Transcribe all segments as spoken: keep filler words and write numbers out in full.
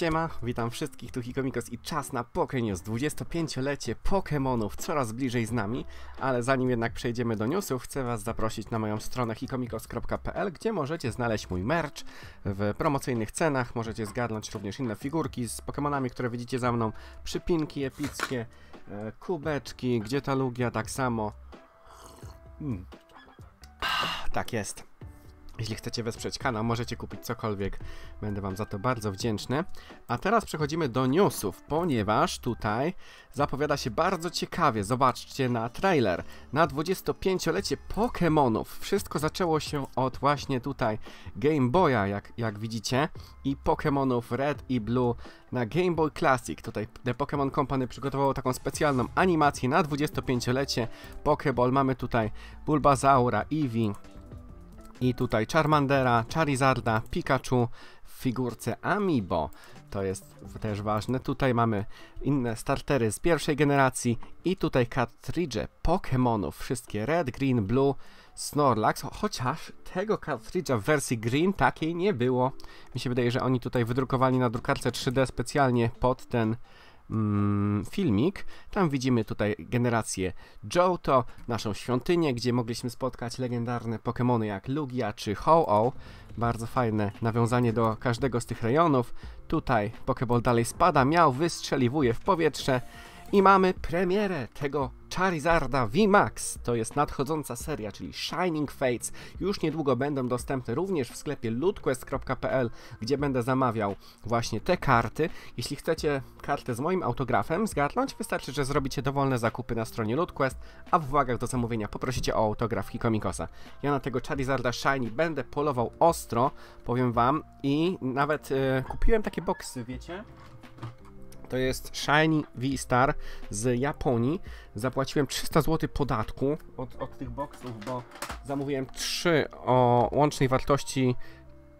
Siema, witam wszystkich, tu Hikomikos i czas na Pokenius, dwudziestopięciolecie Pokemonów coraz bliżej z nami, ale zanim jednak przejdziemy do newsów, chcę was zaprosić na moją stronę hikomikos kropka p l, gdzie możecie znaleźć mój merch w promocyjnych cenach, możecie zgarnąć również inne figurki z Pokemonami, które widzicie za mną, przypinki epickie, kubeczki, gdzie ta Lugia, tak samo. Mm. Tak jest. Jeśli chcecie wesprzeć kanał, możecie kupić cokolwiek, będę wam za to bardzo wdzięczny. A teraz przechodzimy do newsów, ponieważ tutaj zapowiada się bardzo ciekawie. Zobaczcie na trailer. Na dwudziestopięciolecie Pokémonów. Wszystko zaczęło się od właśnie tutaj Game Boya, jak, jak widzicie, i Pokémonów Red i Blue na Game Boy Classic. Tutaj The Pokémon Company przygotowało taką specjalną animację na dwudziestopięciolecie Pokéball. Mamy tutaj Bulbazaura, Eevee, i tutaj Charmandera, Charizarda, Pikachu w figurce Amiibo. To jest też ważne. Tutaj mamy inne startery z pierwszej generacji i tutaj kartridże Pokemonów. Wszystkie Red, Green, Blue, Snorlax. Chociaż tego kartridża w wersji Green takiej nie było. Mi się wydaje, że oni tutaj wydrukowali na drukarce trzy D specjalnie pod ten mm, filmik. Tam widzimy tutaj generację Johto, naszą świątynię, gdzie mogliśmy spotkać legendarne Pokemony jak Lugia czy Ho-Oh. Bardzo fajne nawiązanie do każdego z tych rejonów. Tutaj Pokeball dalej spada, miał, wystrzeliwuje w powietrze. I mamy premierę tego Charizarda V MAX. To jest nadchodząca seria, czyli Shining Fates. Już niedługo będą dostępne również w sklepie loot quest kropka p l, gdzie będę zamawiał właśnie te karty. Jeśli chcecie kartę z moim autografem zgarnąć, wystarczy, że zrobicie dowolne zakupy na stronie lootquest, a w uwagach do zamówienia poprosicie o autograf Hikomikosa. Ja na tego Charizarda Shiny będę polował ostro, powiem wam, i nawet yy, kupiłem takie boksy, wiecie? To jest Shiny V-Star z Japonii. Zapłaciłem trzysta złotych podatku od, od tych boksów, bo zamówiłem trzy o łącznej wartości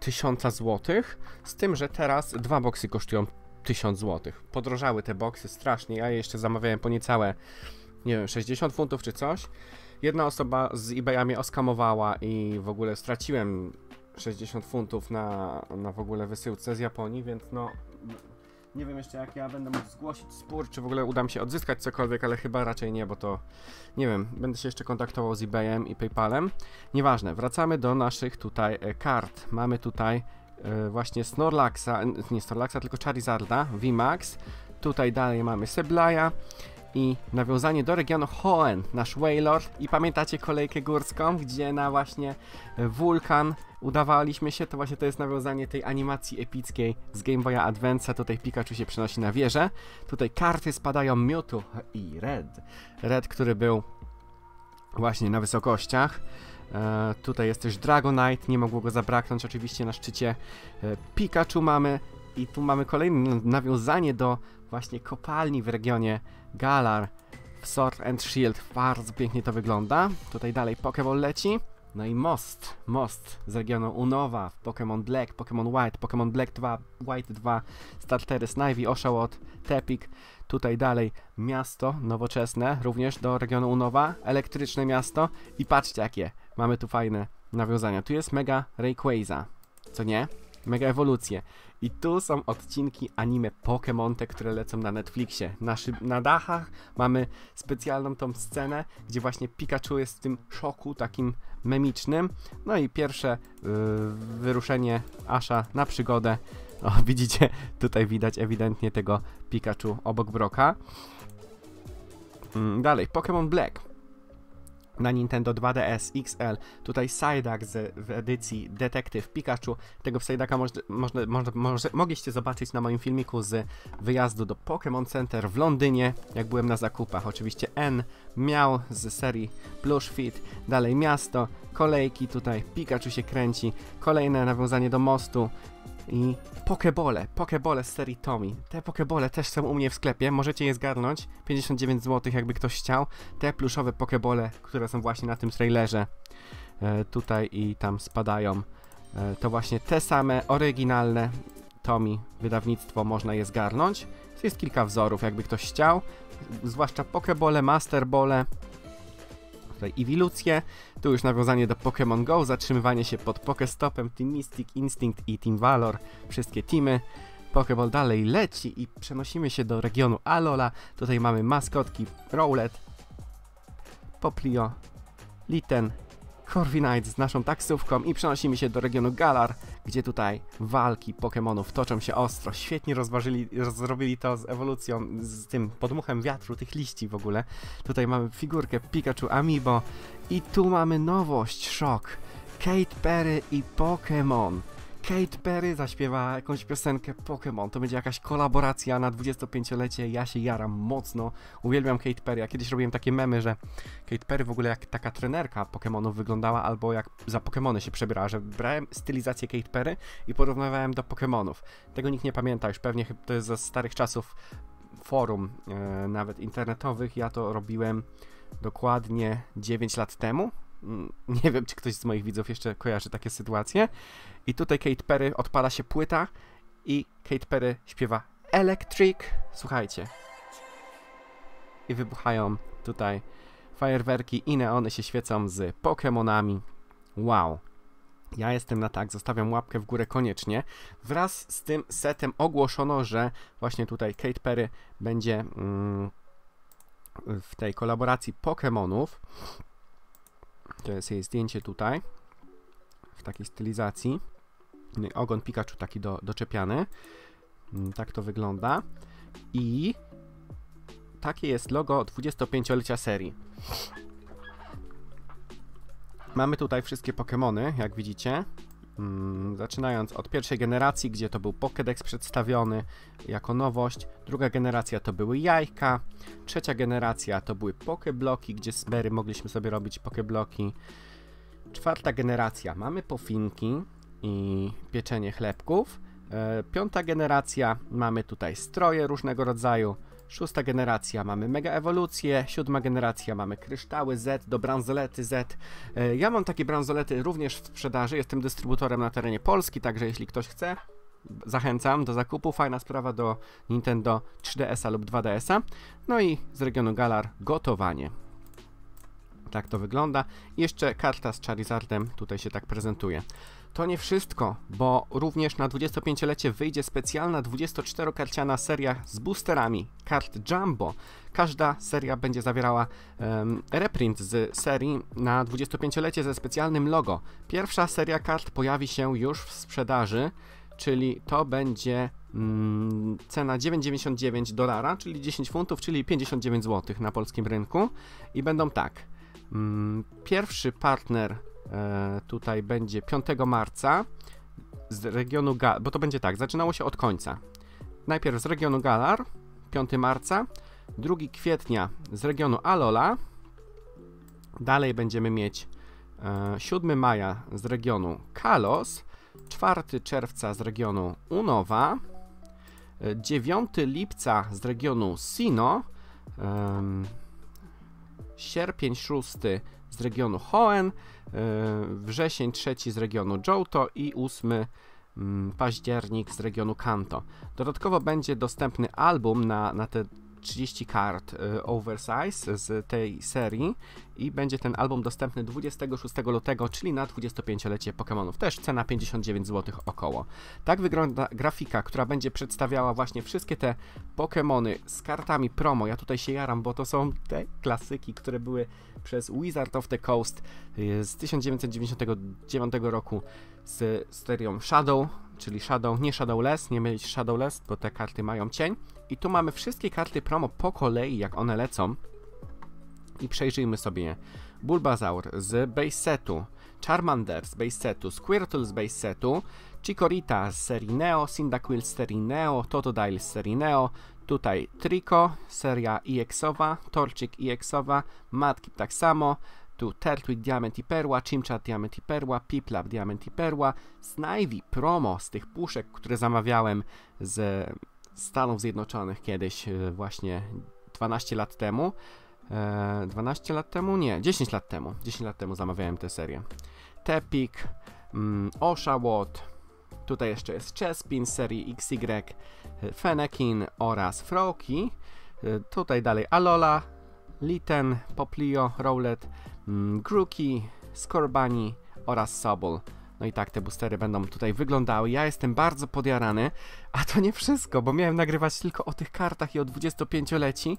tysiąc złotych. Z tym, że teraz dwa boksy kosztują tysiąc złotych. Podrożały te boksy strasznie. Ja jeszcze zamawiałem po niecałe, nie wiem, sześćdziesiąt funtów czy coś. Jedna osoba z eBaya mnie oskamowała i w ogóle straciłem sześćdziesiąt funtów na, na w ogóle wysyłce z Japonii, więc no... Nie wiem jeszcze, jak ja będę mógł zgłosić spór, czy w ogóle uda mi się odzyskać cokolwiek, ale chyba raczej nie, bo to... Nie wiem, będę się jeszcze kontaktował z eBayem i PayPalem. Nieważne, wracamy do naszych tutaj kart. Mamy tutaj yy, właśnie Snorlaxa, nie Snorlaxa, tylko Charizarda V MAX. Tutaj dalej mamy Seblaja i nawiązanie do regionu Ho-En, nasz Wailord. I pamiętacie kolejkę górską, gdzie na właśnie wulkan udawaliśmy się, to właśnie to jest nawiązanie tej animacji epickiej z Game Boya Advance. Tutaj Pikachu się przenosi na wieżę. Tutaj karty spadają Mewtwo i Red. Red, który był właśnie na wysokościach. E, tutaj jest też Dragonite, nie mogło go zabraknąć oczywiście na szczycie. E, Pikachu mamy i tu mamy kolejne nawiązanie do właśnie kopalni w regionie Galar w Sword and Shield. Bardzo pięknie to wygląda. Tutaj dalej Pokeball leci. No i most, most z regionu Unowa, Pokémon Black, Pokémon White, Pokémon Black dwa, White dwa, startery Snivy, Oshawott, Tepik. Tutaj dalej miasto nowoczesne, również do regionu Unowa, elektryczne miasto. I patrzcie jakie, mamy tu fajne nawiązania. Tu jest Mega Rayquaza, co nie? Mega ewolucje. I tu są odcinki anime Pokémon, te, które lecą na Netflixie. Na, na dachach mamy specjalną tą scenę, gdzie właśnie Pikachu jest w tym szoku takim memicznym. No i pierwsze yy, wyruszenie Asha na przygodę. O, widzicie, tutaj widać ewidentnie tego Pikachu obok Broka. Mm, dalej, Pokémon Black. Na Nintendo dwa D S X L, tutaj Psyduck z, w edycji Detektyw Pikachu. Tego Psyducka moż, moż, moż, moż, mogliście zobaczyć na moim filmiku z wyjazdu do Pokémon Center w Londynie, jak byłem na zakupach. Oczywiście N miał z serii Plush Fit, dalej miasto, kolejki, tutaj Pikachu się kręci, kolejne nawiązanie do mostu. I pokebole, pokebole z serii Tomy. Te pokebole też są u mnie w sklepie, możecie je zgarnąć, pięćdziesiąt dziewięć złotych jakby ktoś chciał. Te pluszowe pokebole, które są właśnie na tym trailerze, e, tutaj i tam spadają, e, to właśnie te same oryginalne Tomy, wydawnictwo, można je zgarnąć. Jest kilka wzorów jakby ktoś chciał, zwłaszcza pokebole, masterbole. Tutaj Eeveelucje, tu już nawiązanie do Pokémon Go, zatrzymywanie się pod Pokestopem, Team Mystic, Instinct i Team Valor, wszystkie teamy. Pokéball dalej leci i przenosimy się do regionu Alola. Tutaj mamy maskotki Rowlet, Poplio, Litten, Corviknight z naszą taksówką i przenosimy się do regionu Galar, gdzie tutaj walki Pokemonów toczą się ostro. Świetnie rozważyli, zrobili to z ewolucją, z tym podmuchem wiatru, tych liści w ogóle. Tutaj mamy figurkę Pikachu Amiibo i tu mamy nowość, szok. Katy Perry i Pokémon. Katy Perry zaśpiewa jakąś piosenkę Pokémon. To będzie jakaś kolaboracja na dwudziestopięciolecie. Ja się jaram mocno. Uwielbiam Katy Perry. Ja kiedyś robiłem takie memy, że Katy Perry w ogóle jak taka trenerka Pokémonów wyglądała, albo jak za Pokémony się przebierała, że brałem stylizację Katy Perry i porównywałem do Pokémonów. Tego nikt nie pamięta już. Pewnie to jest ze starych czasów forum, e, nawet internetowych. Ja to robiłem dokładnie dziewięć lat temu. Nie wiem, czy ktoś z moich widzów jeszcze kojarzy takie sytuacje. I tutaj Katy Perry, odpala się płyta i Katy Perry śpiewa Electric, słuchajcie. I wybuchają tutaj fajerwerki i neony się świecą z Pokemonami. Wow. Ja jestem na tak, zostawiam łapkę w górę koniecznie. Wraz z tym setem ogłoszono, że właśnie tutaj Katy Perry będzie mm, w tej kolaboracji Pokemonów. To jest jej zdjęcie tutaj, w takiej stylizacji. Ogon Pikachu taki do, doczepiany. Tak to wygląda. I takie jest logo dwudziestopięciolecia serii. Mamy tutaj wszystkie Pokemony, jak widzicie. Zaczynając od pierwszej generacji, gdzie to był Pokédex przedstawiony jako nowość. Druga generacja to były jajka. Trzecia generacja to były pokebloki, gdzie z Berry mogliśmy sobie robić pokebloki. Czwarta generacja mamy pofinki i pieczenie chlebków. E, piąta generacja mamy tutaj stroje różnego rodzaju. Szósta generacja mamy mega ewolucję, siódma generacja mamy kryształy Z do bransolety Z. Ja mam takie bransolety również w sprzedaży, jestem dystrybutorem na terenie Polski, także jeśli ktoś chce, zachęcam do zakupu. Fajna sprawa do Nintendo trzy D S a lub dwa D S a. No i z regionu Galar gotowanie. Tak to wygląda. I jeszcze karta z Charizardem tutaj się tak prezentuje. To nie wszystko, bo również na dwudziestopięciolecie wyjdzie specjalna dwudziestoczterokarciana seria z boosterami kart Jumbo. Każda seria będzie zawierała um, reprint z serii na dwudziestopięciolecie ze specjalnym logo. Pierwsza seria kart pojawi się już w sprzedaży, czyli to będzie mm, cena dziewięć dziewięćdziesiąt dziewięć dolara, czyli dziesięć funtów, czyli pięćdziesiąt dziewięć złotych na polskim rynku. I będą tak. Mm, pierwszy partner E, tutaj będzie piątego marca z regionu Galar, bo to będzie tak, zaczynało się od końca. Najpierw z regionu Galar, piątego marca, drugiego kwietnia z regionu Alola, dalej będziemy mieć e, siódmego maja z regionu Kalos, czwartego czerwca z regionu Unowa, e, dziewiątego lipca z regionu Sino, e, sierpień szósty z regionu Hoenn, wrzesień trzeci z regionu Johto i ósmy październik z regionu Kanto. Dodatkowo będzie dostępny album na, na te trzydzieści kart y, oversize z tej serii i będzie ten album dostępny dwudziestego szóstego lutego, czyli na dwudziestopięciolecie Pokemonów. Też cena pięćdziesiąt dziewięć złotych około. Tak wygląda grafika, która będzie przedstawiała właśnie wszystkie te Pokemony z kartami promo. Ja tutaj się jaram, bo to są te klasyki, które były przez Wizard of the Coast y, z tysiąc dziewięćset dziewięćdziesiątego dziewiątego roku z serią Shadow, czyli Shadow, nie Shadowless, nie mylić Shadowless, bo te karty mają cień. I tu mamy wszystkie karty promo po kolei, jak one lecą. I przejrzyjmy sobie je. Bulbazaur z base setu, Charmander z base setu, Squirtle z base setu, Chikorita z serii Neo, Cyndaquil z serii Neo, Totodile z serii Neo, tutaj Trico, seria E X owa, Torchic E X owa, Mudkip tak samo, tu Turtwig Diament i Perła, Chimchat Diament i Perła, Piplup Diament i Perła, Snivy promo z tych puszek, które zamawiałem z Stanów Zjednoczonych kiedyś, właśnie dwanaście lat temu. dwanaście lat temu? Nie, dziesięć lat temu. dziesięć lat temu zamawiałem tę serię. Tepik, um, Oshawott, tutaj jeszcze jest Chespin z serii X Y, Fennekin oraz Froakie. Tutaj dalej Alola, Litten, Poplio, Rowlet, um, Grookey, Skorbani oraz Sobol. No i tak te boostery będą tutaj wyglądały. Ja jestem bardzo podjarany, a to nie wszystko, bo miałem nagrywać tylko o tych kartach i o dwudziestopięcioleci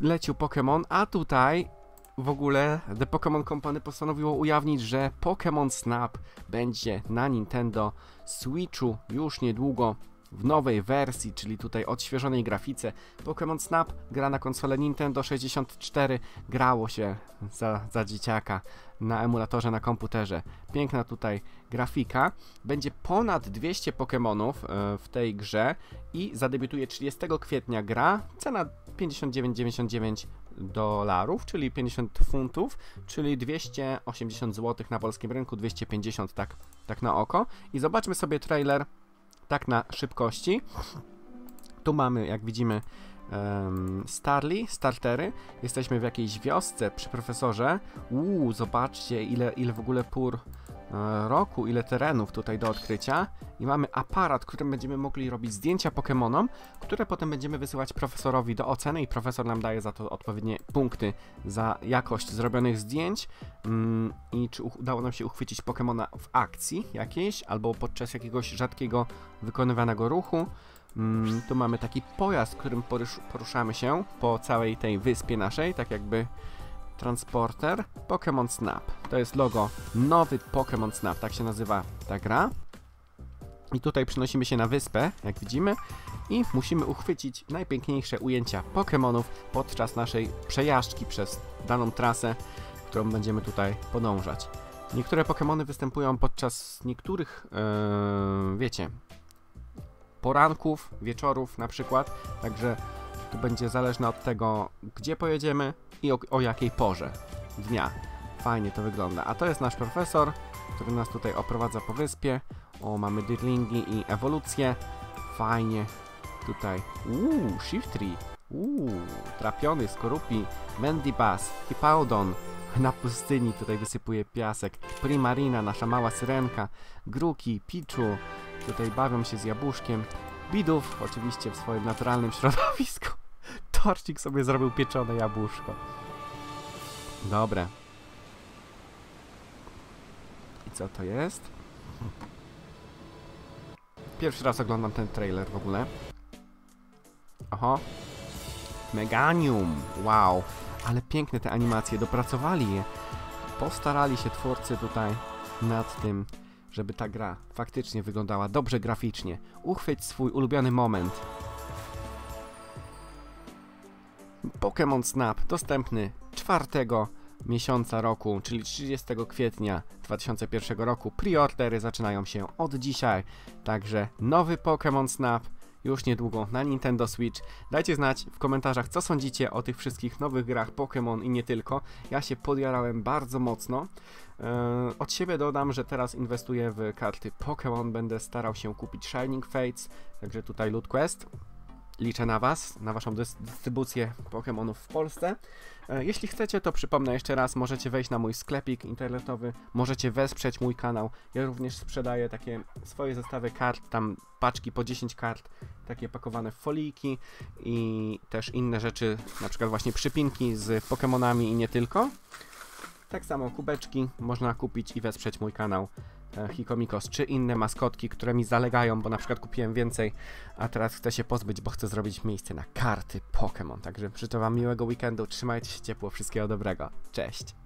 lecił Pokémon, a tutaj w ogóle The Pokémon Company postanowiło ujawnić, że Pokémon Snap będzie na Nintendo Switchu już niedługo w nowej wersji, czyli tutaj odświeżonej grafice. Pokémon Snap gra na konsolę Nintendo sześćdziesiąt cztery, grało się za, za dzieciaka na emulatorze, na komputerze. Piękna tutaj grafika. Będzie ponad dwieście Pokémonów w tej grze i zadebiutuje trzydziestego kwietnia gra. Cena pięćdziesiąt dziewięć dziewięćdziesiąt dziewięć dolarów, czyli pięćdziesiąt funtów, czyli dwieście osiemdziesiąt złotych na polskim rynku, dwieście pięćdziesiąt tak, tak na oko. I zobaczmy sobie trailer tak na szybkości. Tu mamy, jak widzimy, um, Starly, startery. Jesteśmy w jakiejś wiosce przy profesorze. Uuu, zobaczcie ile, ile w ogóle pór roku, ile terenów tutaj do odkrycia. I mamy aparat, którym będziemy mogli robić zdjęcia Pokemonom, które potem będziemy wysyłać profesorowi do oceny i profesor nam daje za to odpowiednie punkty za jakość zrobionych zdjęć mm, i czy udało nam się uchwycić Pokemona w akcji jakiejś albo podczas jakiegoś rzadkiego wykonywanego ruchu. Mm, tu mamy taki pojazd, którym porusz poruszamy się po całej tej wyspie naszej, tak jakby transporter. Pokémon Snap. To jest logo. Nowy Pokémon Snap. Tak się nazywa ta gra. I tutaj przenosimy się na wyspę, jak widzimy. I musimy uchwycić najpiękniejsze ujęcia Pokémonów podczas naszej przejażdżki przez daną trasę, którą będziemy tutaj podążać. Niektóre Pokémony występują podczas niektórych, yy, wiecie, poranków, wieczorów na przykład. Także to będzie zależne od tego, gdzie pojedziemy i o, o jakiej porze dnia. Fajnie to wygląda. A to jest nasz profesor, który nas tutaj oprowadza po wyspie. O, mamy dirlingi i ewolucję. Fajnie tutaj. Uuu, Shiftry. Uuu, trapiony, skorupi. Mendibas, Hippowdon. Na pustyni tutaj wysypuje piasek. Primarina, nasza mała syrenka. Gruki, Pichu. Tutaj bawią się z jabłuszkiem. Bidów, oczywiście w swoim naturalnym środowisku. Torcik sobie zrobił pieczone jabłuszko. Dobre. I co to jest? Pierwszy raz oglądam ten trailer w ogóle. Oho. Meganium. Wow. Ale piękne te animacje. Dopracowali je. Postarali się twórcy tutaj nad tym, żeby ta gra faktycznie wyglądała dobrze graficznie. Uchwyć swój ulubiony moment. Pokémon Snap dostępny czwartego miesiąca roku, czyli trzydziestego kwietnia dwa tysiące pierwszego roku. Preordery zaczynają się od dzisiaj. Także nowy Pokémon Snap już niedługo na Nintendo Switch. Dajcie znać w komentarzach, co sądzicie o tych wszystkich nowych grach Pokémon i nie tylko. Ja się podjarałem bardzo mocno. Yy, od siebie dodam, że teraz inwestuję w karty Pokémon. Będę starał się kupić Shining Fates, także tutaj Loot Quest. Liczę na Was, na Waszą dystrybucję Pokémonów w Polsce. Jeśli chcecie, to przypomnę jeszcze raz, możecie wejść na mój sklepik internetowy, możecie wesprzeć mój kanał. Ja również sprzedaję takie swoje zestawy kart, tam paczki po dziesięć kart, takie pakowane w folijki i też inne rzeczy, na przykład właśnie przypinki z Pokémonami i nie tylko. Tak samo kubeczki można kupić i wesprzeć mój kanał Hikomikos, czy inne maskotki, które mi zalegają, bo na przykład kupiłem więcej, a teraz chcę się pozbyć, bo chcę zrobić miejsce na karty Pokémon. Także życzę Wam miłego weekendu, trzymajcie się ciepło, wszystkiego dobrego, cześć!